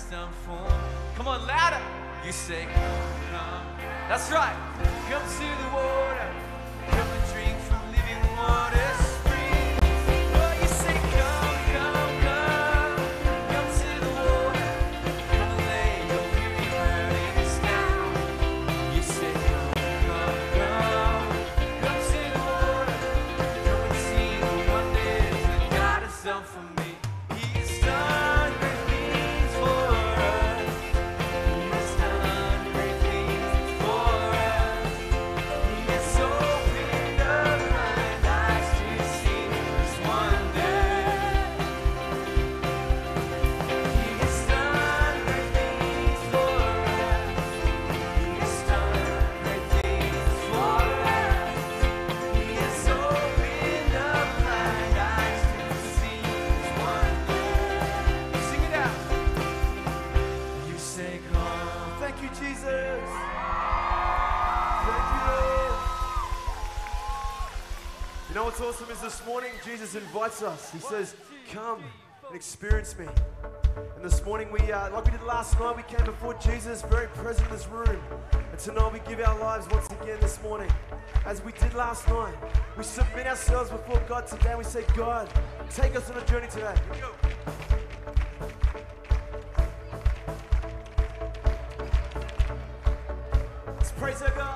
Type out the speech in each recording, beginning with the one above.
has done for me. Come on, louder. You say, come, come. That's right. Come to the water. Come and drink from living water. What's awesome is this morning, Jesus invites us. He says, come and experience me. And this morning, like we did last night, we came before Jesus, very present in this room. And tonight, we give our lives once again this morning, as we did last night. We submit ourselves before God today. We say, God, take us on a journey today. Here we go. Let's praise our God.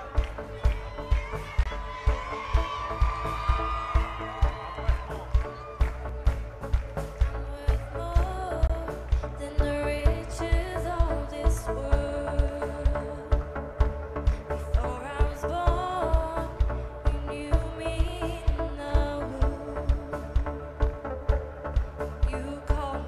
You call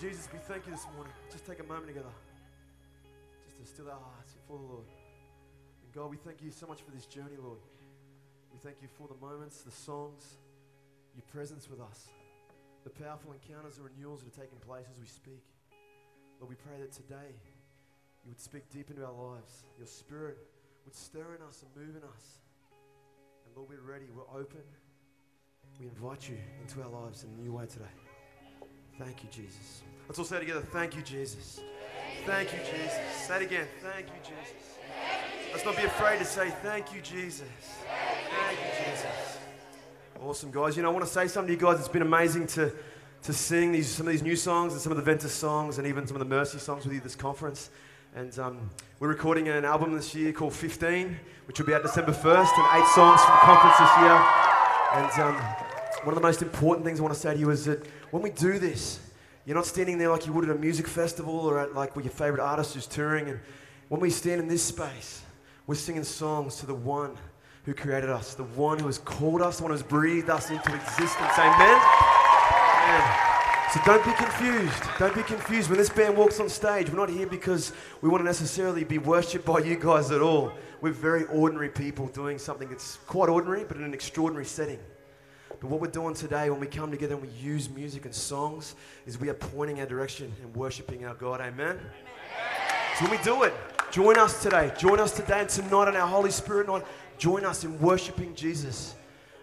Jesus, we thank you this morning. Just take a moment together just to still our hearts before the Lord. And God, we thank you so much for this journey, Lord. We thank you for the moments, the songs, your presence with us, the powerful encounters and renewals that are taking place as we speak. Lord, we pray that today you would speak deep into our lives. Your Spirit would stir in us and move in us. And Lord, we're ready. We're open. We invite you into our lives in a new way today. Thank you, Jesus. Let's all say together, thank you, Jesus. Thank you, Jesus. Say it again, thank you, Jesus. Let's not be afraid to say, thank you, Jesus. Thank you, Jesus. Awesome, guys. You know, I want to say something to you guys. It's been amazing to sing some of these new songs and some of the Ventus songs and even some of the Mercy songs with you this conference. And we're recording an album this year called 15, which will be out December 1st, and 8 songs from the conference this year. And one of the most important things I want to say to you is that when we do this, you're not standing there like you would at a music festival or at like with your favorite artist who's touring. And when we stand in this space, we're singing songs to the one who created us, the one who has called us, the one who has breathed us into existence. Amen? Amen. So don't be confused. Don't be confused. When this band walks on stage, we're not here because we want to necessarily be worshipped by you guys at all. We're very ordinary people doing something that's quite ordinary, but in an extraordinary setting. But what we're doing today when we come together and we use music and songs is we are pointing our direction and worshipping our God. Amen? Amen. So when we do it, join us today. Join us today and tonight on our Holy Spirit night. Join us in worshipping Jesus.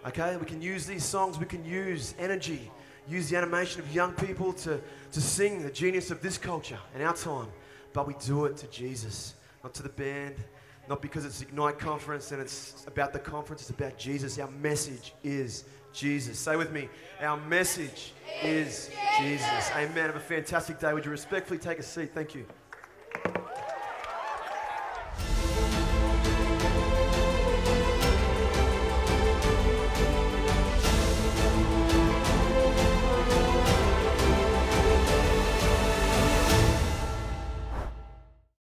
Okay? We can use these songs. We can use energy. Use the animation of young people to sing the genius of this culture and our time. But we do it to Jesus, not to the band, not because it's Ignite Conference and it's about the conference, it's about Jesus. Our message is Jesus. Say with me, our message is Jesus. Amen. Have a fantastic day. Would you respectfully take a seat? Thank you.